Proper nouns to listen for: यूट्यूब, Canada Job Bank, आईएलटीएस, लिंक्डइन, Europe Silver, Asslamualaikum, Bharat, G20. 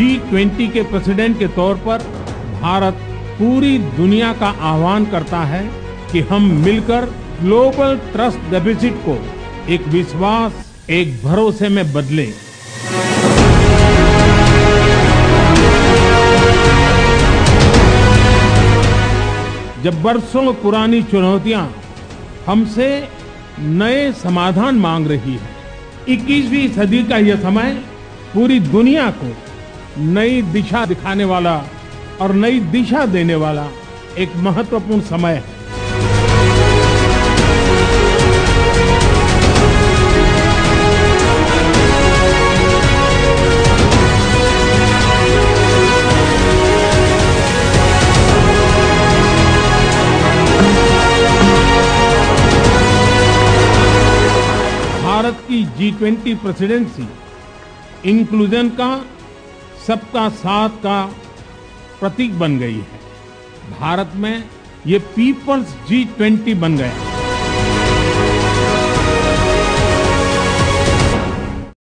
G20 के president के तौर पर भारत पूरी दुनिया का आह्वान करता है कि हम मिलकर ग्लोबल ट्रस्ट डेफिसिट को एक विश्वास, एक भरोसे में बदलें। जब बरसों पुरानी चुनौतियां हमसे नए समाधान मांग रही है, 21वीं सदी का यह समय पूरी दुनिया को नई दिशा दिखाने वाला और नई दिशा देने वाला एक महत्वपूर्ण समय है। भारत की G20 प्रेसिडेंसी इंक्लूजन का, सबका साथ का प्रतीक बन गई है। भारत में ये पीपल्स G20 बन गया।